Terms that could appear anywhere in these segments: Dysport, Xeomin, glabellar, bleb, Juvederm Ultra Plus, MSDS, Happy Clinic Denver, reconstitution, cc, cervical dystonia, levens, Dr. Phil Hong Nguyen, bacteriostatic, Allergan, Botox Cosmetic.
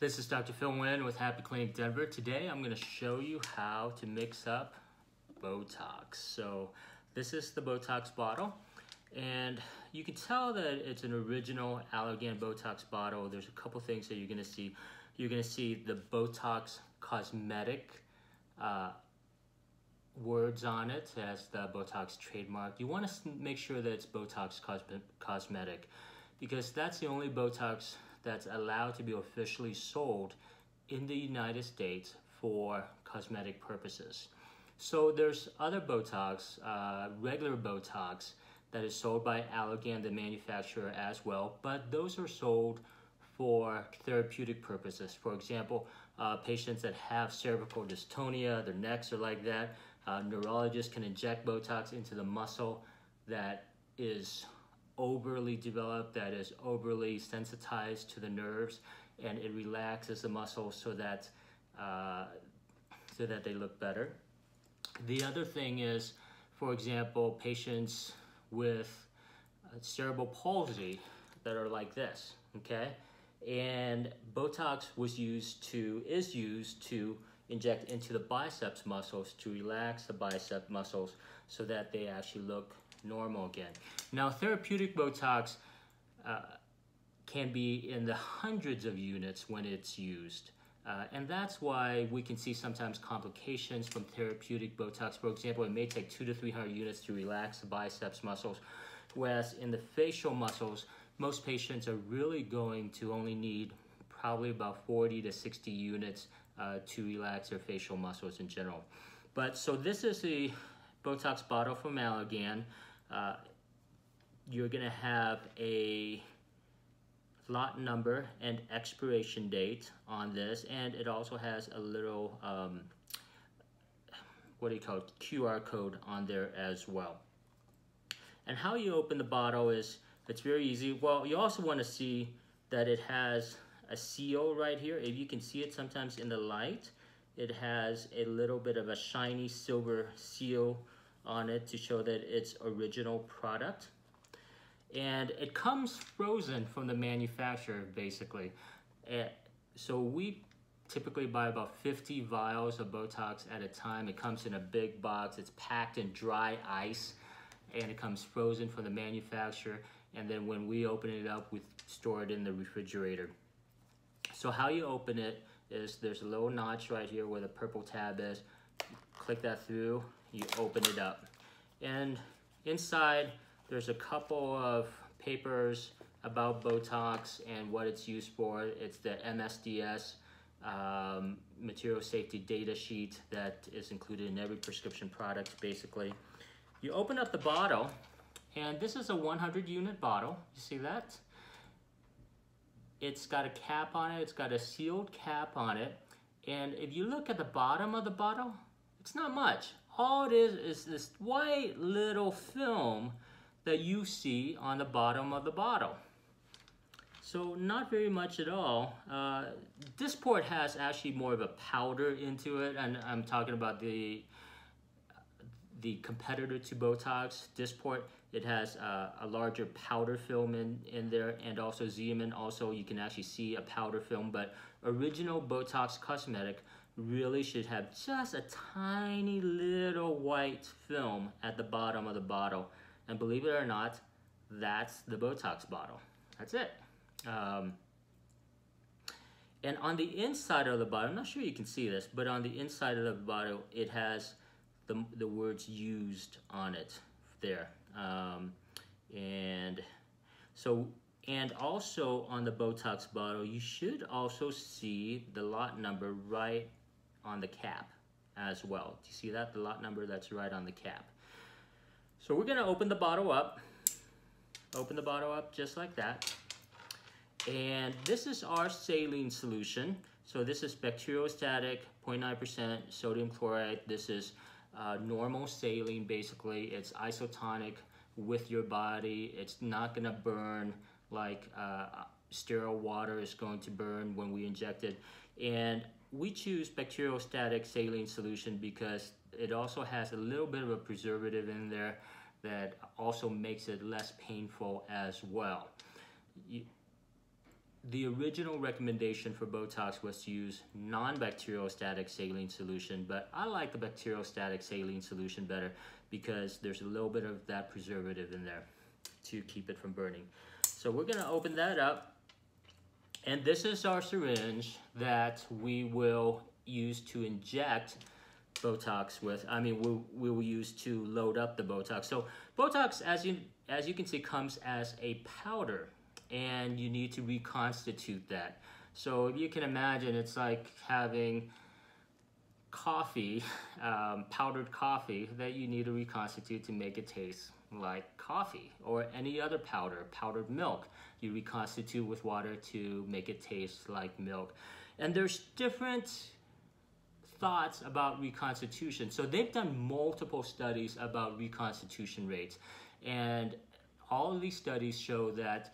This is Dr. Phil Nguyen with Happy Clinic Denver. Today I'm going to show you how to mix up Botox. So this is the Botox bottle, and you can tell that it's an original Allergan Botox bottle. There's a couple things that you're going to see. You're going to see the Botox Cosmetic words on it as the Botox trademark. You want to make sure that it's Botox Cosmetic because that's the only Botox that's allowed to be officially sold in the United States for cosmetic purposes. So there's other Botox, regular Botox, that is sold by Allergan, the manufacturer, as well, but those are sold for therapeutic purposes. For example, patients that have cervical dystonia, their necks are like that, neurologists can inject Botox into the muscle that is overly developed, that is overly sensitized to the nerves, and it relaxes the muscle so that they look better. The other thing is, for example, patients with cerebral palsy that are like this, okay? And Botox is used to inject into the biceps muscles to relax the bicep muscles so that they actually look normal again. Now, therapeutic Botox can be in the hundreds of units when it's used, and that's why we can see sometimes complications from therapeutic Botox. For example, it may take 200 to 300 units to relax the biceps muscles, whereas in the facial muscles, most patients are really going to only need probably about 40 to 60 units to relax their facial muscles in general. But so this is the Botox bottle from Allergan. You're going to have a lot number and expiration date on this, and it also has a little QR code on there as well. And how you open the bottle is, it's very easy. Well, you also want to see that it has a seal right here. If you can see it sometimes in the light, it has a little bit of a shiny silver seal on it to show that it's original product. And it comes frozen from the manufacturer, basically. So we typically buy about 50 vials of Botox at a time. It comes in a big box. It's packed in dry ice, and it comes frozen from the manufacturer. And then when we open it up, we store it in the refrigerator. So how you open it is, there's a little notch right here where the purple tab is. Click that through, you open it up. And inside, there's a couple of papers about Botox and what it's used for. It's the MSDS material safety data sheet that is included in every prescription product, basically. You open up the bottle, and this is a 100-unit bottle. You see that? It's got a cap on it. It's got a sealed cap on it. And if you look at the bottom of the bottle, it's not much. All it is this white little film that you see on the bottom of the bottle. So not very much at all. Dysport has actually more of a powder into it, and I'm talking about the competitor to Botox, Dysport. It has a larger powder film in there, and also Xeomin. Also, you can actually see a powder film, but original Botox Cosmetic really should have just a tiny little white film at the bottom of the bottle. And believe it or not, that's the Botox bottle. That's it. And on the inside of the bottle, I'm not sure you can see this, but on the inside of the bottle, it has the words used on it there. And also on the Botox bottle, you should also see the lot number right on the cap as well. Do you see that? The lot number that's right on the cap. So we're gonna open the bottle up. Open the bottle up just like that. And this is our saline solution. So this is bacteriostatic, 0.9% sodium chloride. This is normal saline, basically. It's isotonic with your body. It's not gonna burn like sterile water is going to burn when we inject it. And we choose bacteriostatic saline solution because it also has a little bit of a preservative in there that also makes it less painful as well. the original recommendation for Botox was to use non-bacterial static saline solution, but I like the bacterial static saline solution better because there's a little bit of that preservative in there to keep it from burning. So we're gonna open that up, and this is our syringe that we will use to inject Botox with. I mean, we will use to load up the Botox. So Botox, as you can see, comes as a powder, and you need to reconstitute that. So if you can imagine, it's like having coffee, powdered coffee that you need to reconstitute to make it taste like coffee, or any other powder, powdered milk. You reconstitute with water to make it taste like milk. And there's different thoughts about reconstitution. So they've done multiple studies about reconstitution rates, and all of these studies show that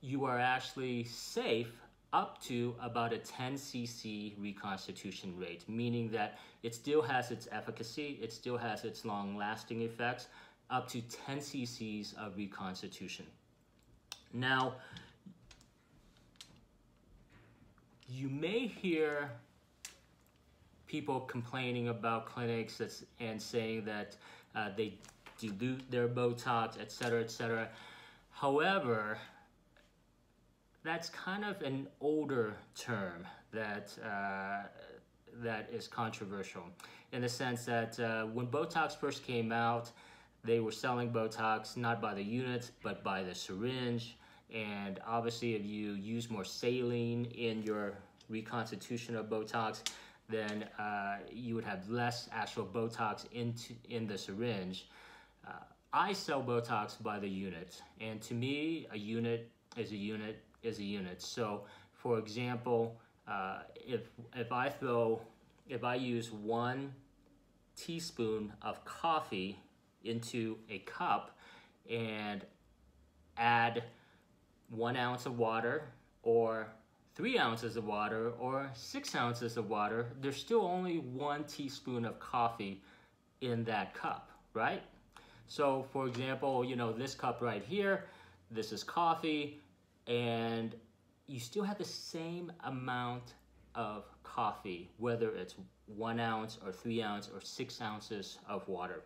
you are actually safe up to about a 10 cc reconstitution rate, meaning that it still has its efficacy, it still has its long-lasting effects, up to 10 cc's of reconstitution. Now, you may hear people complaining about clinics and saying that they dilute their Botox, etc., etc. However, that's kind of an older term that is controversial, in the sense that when Botox first came out, they were selling Botox not by the units, but by the syringe. And obviously, if you use more saline in your reconstitution of Botox, then you would have less actual Botox in the syringe. I sell Botox by the unit, and to me, a unit is a unit is a unit. So, for example, if I use 1 teaspoon of coffee into a cup and add 1 ounce of water, or 3 ounces of water, or 6 ounces of water, there's still only 1 teaspoon of coffee in that cup, right? So, for example, you know, this cup right here, this is coffee, and you still have the same amount of coffee, whether it's 1 ounce or 3 ounce or 6 ounces of water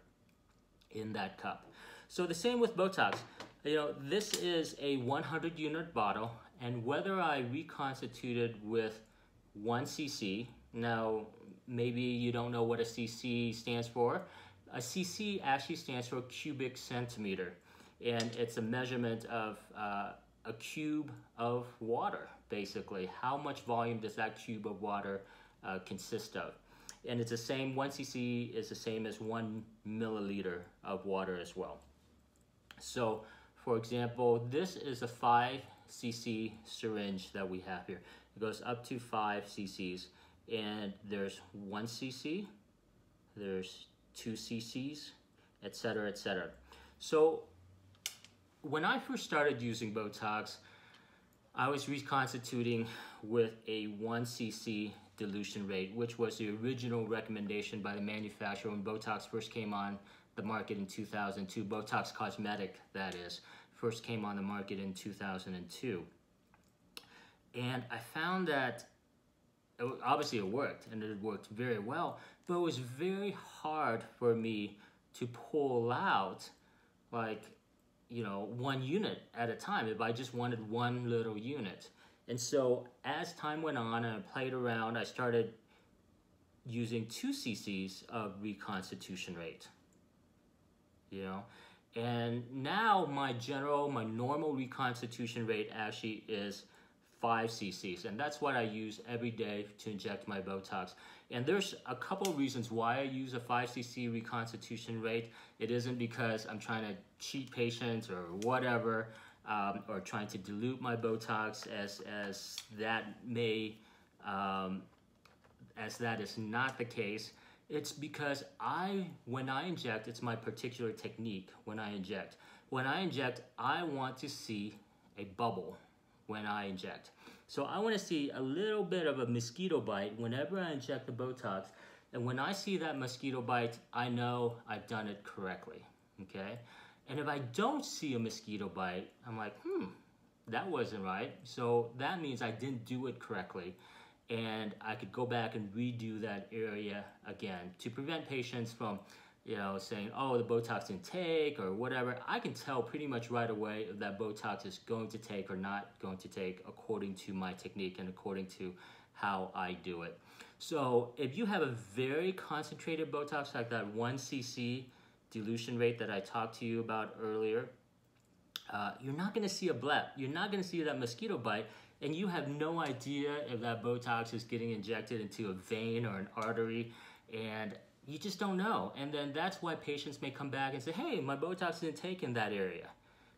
in that cup. So the same with Botox. You know, this is a 100 unit bottle, and whether I reconstituted with 1 cc, now maybe you don't know what a cc stands for. A cc actually stands for cubic centimeter, and it's a measurement of a cube of water, basically. How much volume does that cube of water consist of? And it's the same, 1 cc is the same as 1 milliliter of water as well. So, for example, this is a 5 cc syringe that we have here. It goes up to 5 cc's, and there's 1 cc, there's 2 cc's, etc., etc. So, when I first started using Botox, I was reconstituting with a 1 cc dilution rate, which was the original recommendation by the manufacturer when Botox first came on the market in 2002. Botox Cosmetic, that is, first came on the market in 2002. And I found that, obviously it worked, and it worked very well, but it was very hard for me to pull out, like, you know, 1 unit at a time if I just wanted 1 little unit. And so as time went on and I played around, I started using 2 cc's of reconstitution rate, you know? And now my normal reconstitution rate actually is 5 cc's, and that's what I use every day to inject my Botox. And there's a couple of reasons why I use a 5 cc reconstitution rate. It isn't because I'm trying to cheat patients or whatever, or trying to dilute my Botox, as that is not the case. It's because when I inject, it's my particular technique when I inject. When I inject, I want to see a bubble when I inject. So I want to see a little bit of a mosquito bite whenever I inject the Botox. And when I see that mosquito bite, I know I've done it correctly, okay? And if I don't see a mosquito bite, I'm like, that wasn't right. So that means I didn't do it correctly, and I could go back and redo that area again to prevent patients from, you know, saying, oh, the Botox didn't take or whatever. I can tell pretty much right away if that Botox is going to take or not going to take according to my technique and according to how I do it. So if you have a very concentrated Botox, like that 1 cc dilution rate that I talked to you about earlier, you're not gonna see a bleb. You're not gonna see that mosquito bite, and you have no idea if that Botox is getting injected into a vein or an artery, and you just don't know. And then that's why patients may come back and say, hey, my Botox didn't take in that area.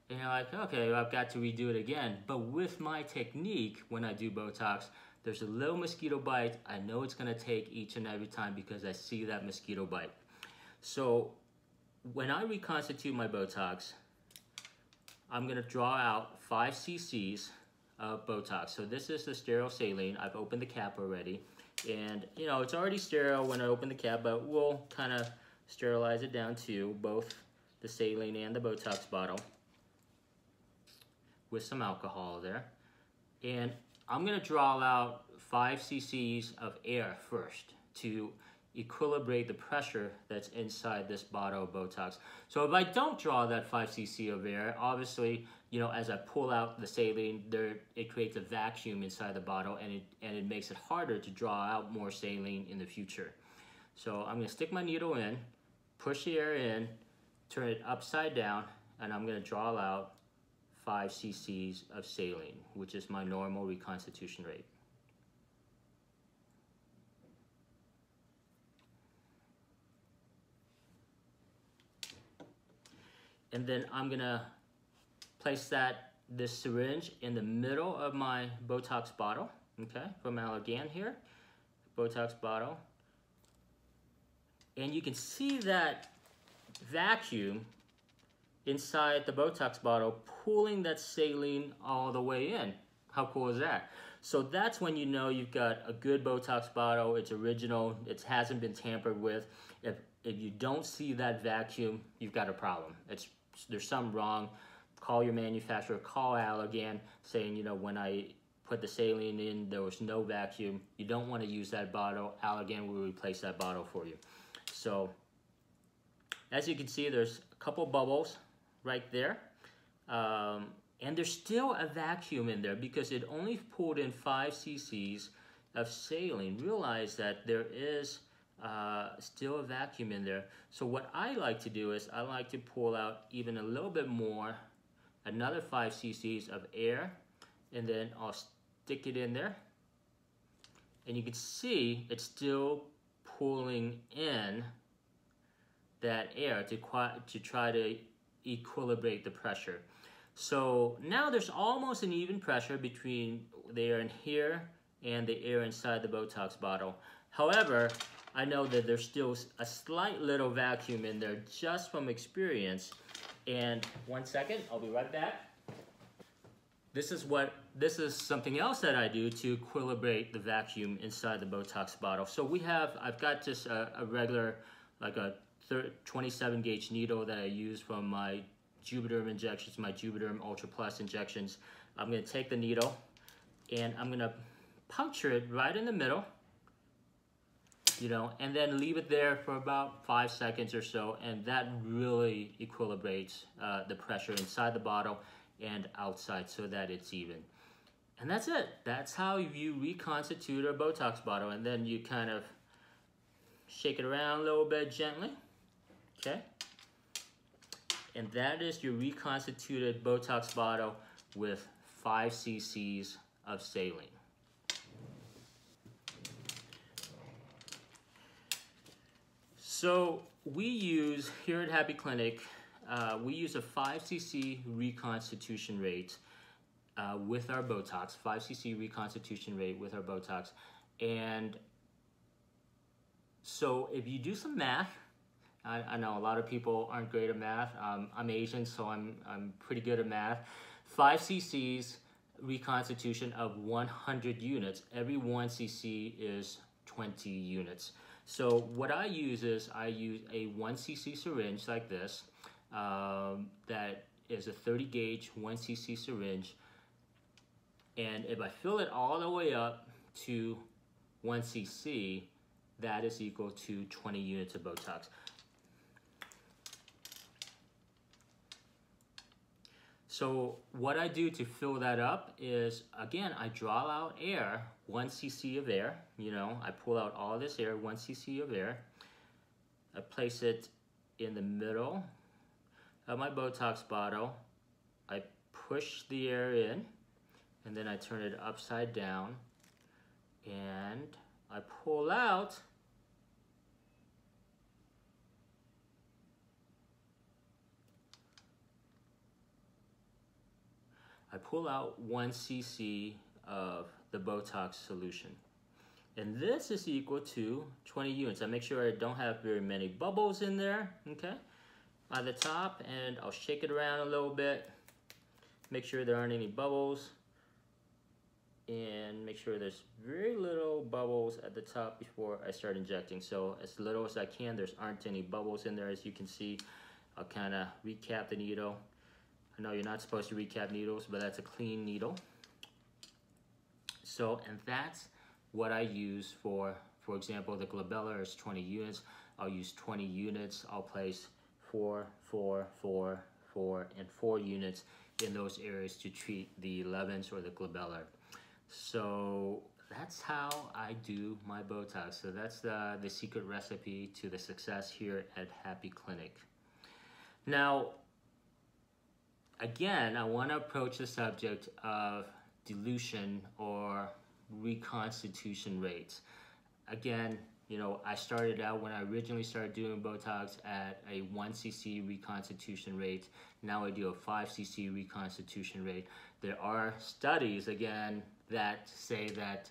And you're like, okay, well, I've got to redo it again. But with my technique, when I do Botox, there's a little mosquito bite. I know it's gonna take each and every time because I see that mosquito bite. So when I reconstitute my Botox, I'm gonna draw out 5 cc's of Botox. So this is the sterile saline. I've opened the cap already. And you know, it's already sterile when I open the cap, but we'll kind of sterilize it down to both the saline and the Botox bottle with some alcohol there. And I'm gonna draw out 5 cc's of air first to equilibrate the pressure that's inside this bottle of Botox. So if I don't draw that 5 cc of air, obviously, you know, as I pull out the saline, it creates a vacuum inside the bottle, and it makes it harder to draw out more saline in the future. So I'm gonna stick my needle in, push the air in, turn it upside down, and I'm gonna draw out 5 cc's of saline, which is my normal reconstitution rate. And then I'm gonna place this syringe in the middle of my Botox bottle, okay, from Allergan here, Botox bottle. And you can see that vacuum inside the Botox bottle pulling that saline all the way in. How cool is that? So that's when you know you've got a good Botox bottle, it's original, it hasn't been tampered with. If you don't see that vacuum, you've got a problem. There's something wrong. Call your manufacturer, call Allergan, saying, you know, when I put the saline in, there was no vacuum. You don't want to use that bottle. Allergan will replace that bottle for you. So as you can see, there's a couple bubbles right there. And there's still a vacuum in there because it only pulled in 5 cc's of saline. Realize that there is still a vacuum in there. So what I like to do is I like to pull out even a little bit more, another 5 cc's of air, and then I'll stick it in there. And you can see it's still pulling in that air to try to equilibrate the pressure. So now there's almost an even pressure between the air in here and the air inside the Botox bottle. However, I know that there's still a slight little vacuum in there just from experience. And one second, I'll be right back. This is something else that I do to equilibrate the vacuum inside the Botox bottle. So I've got just a regular, like a 27 gauge needle that I use from my Juvederm injections, my Juvederm Ultra Plus injections. I'm gonna take the needle and I'm gonna puncture it right in the middle, you know, and then leave it there for about 5 seconds or so, and that really equilibrates the pressure inside the bottle and outside so that it's even. And that's it. That's how you reconstitute a Botox bottle, and then you kind of shake it around a little bit gently, okay? And that is your reconstituted Botox bottle with 5 cc's of saline. So we use, here at Happy Clinic, we use a 5 cc reconstitution rate with our Botox, 5 cc reconstitution rate with our Botox. And so if you do some math, I know a lot of people aren't great at math. I'm Asian, so I'm pretty good at math. 5 cc's reconstitution of 100 units. Every 1 cc is 20 units. So what I use is I use a 1 cc syringe like this, that is a 30 gauge 1 cc syringe And if I fill it all the way up to 1 cc, that is equal to 20 units of Botox. So what I do to fill that up is, again, I draw out air, 1 cc of air. You know, I pull out all this air, 1 cc of air. I place it in the middle of my Botox bottle. I push the air in, and then I turn it upside down, and I pull out1 cc of the Botox solution. And this is equal to 20 units. I make sure I don't have very many bubbles in there, okay, by the top, and I'll shake it around a little bit. Make sure there aren't any bubbles, and make sure there's very little bubbles at the top before I start injecting. So as little as I can, there aren't any bubbles in there, as you can see. I'll kind of recap the needle. I know you're not supposed to recap needles, but that's a clean needle. So, and that's what I use for example, the glabellar is 20 units. I'll use 20 units. I'll place 4, 4, 4, 4, and 4 units in those areas to treat the levens or the glabellar. So that's how I do my Botox. So that's the secret recipe to the success here at Happy Clinic. Now, again, I want to approach the subject of dilution or reconstitution rates. Again, you know, I started out, when I originally started doing Botox, at a 1 cc reconstitution rate. Now I do a 5 cc reconstitution rate. There are studies, again, that say that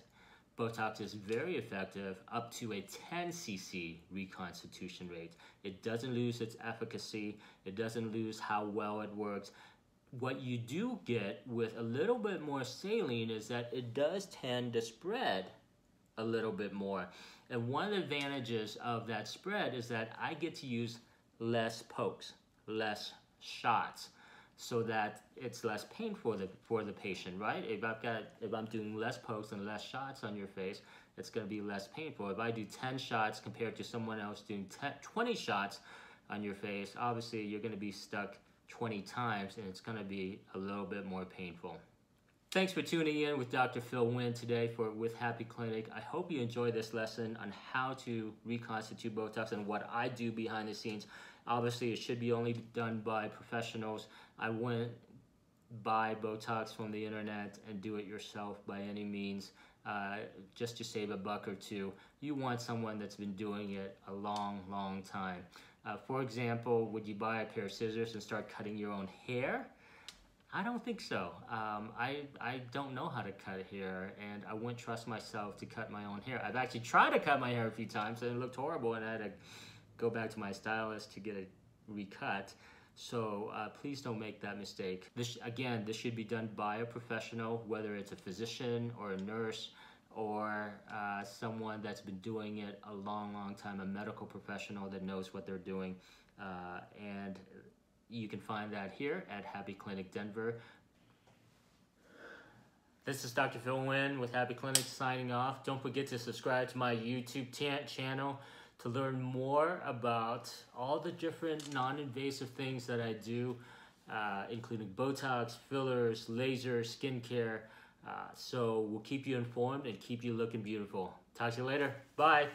Botox is very effective up to a 10 cc reconstitution rate. It doesn't lose its efficacy. It doesn't lose how well it works. What you do get with a little bit more saline is that it does tend to spread a little bit more. And one of the advantages of that spread is that I get to use less pokes, less shots, so that it's less painful for the patient, right? If I'm doing less pokes and less shots on your face, it's gonna be less painful. If I do 10 shots compared to someone else doing 20 shots on your face, obviously you're gonna be stuck 20 times, and it's gonna be a little bit more painful. Thanks for tuning in with Dr. Phil Nguyen today with Happy Clinic. I hope you enjoyed this lesson on how to reconstitute Botox and what I do behind the scenes. Obviously, it should be only done by professionals. I wouldn't buy Botox from the internet and do it yourself by any means, just to save a buck or two. You want someone that's been doing it a long, long time. For example, would you buy a pair of scissors and start cutting your own hair? I don't think so. I don't know how to cut hair, and I wouldn't trust myself to cut my own hair. I've actually tried to cut my hair a few times, and it looked horrible, and I had to go back to my stylist to get it recut. So please don't make that mistake. Again, this should be done by a professional, whether it's a physician or a nurse or someone that's been doing it a long, long time, a medical professional that knows what they're doing. And you can find that here at Happy Clinic Denver. This is Dr. Phil Nguyen with Happy Clinic signing off. Don't forget to subscribe to my YouTube channel to learn more about all the different non-invasive things that I do, including Botox, fillers, laser, skincare. So we'll keep you informed and keep you looking beautiful. Talk to you later. Bye.